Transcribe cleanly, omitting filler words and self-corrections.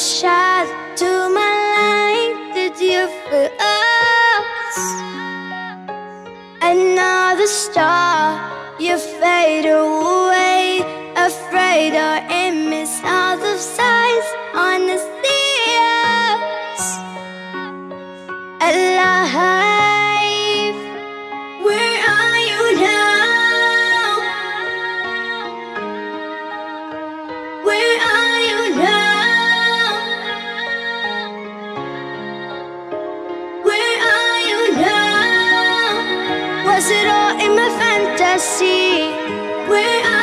shot to my life. Did you for us? Another star, you fade away. Afraid our aim is out of sight. Honestly, us alive. Where are you now? Where are you now? Where are you now? Was it all in my fantasy? Where are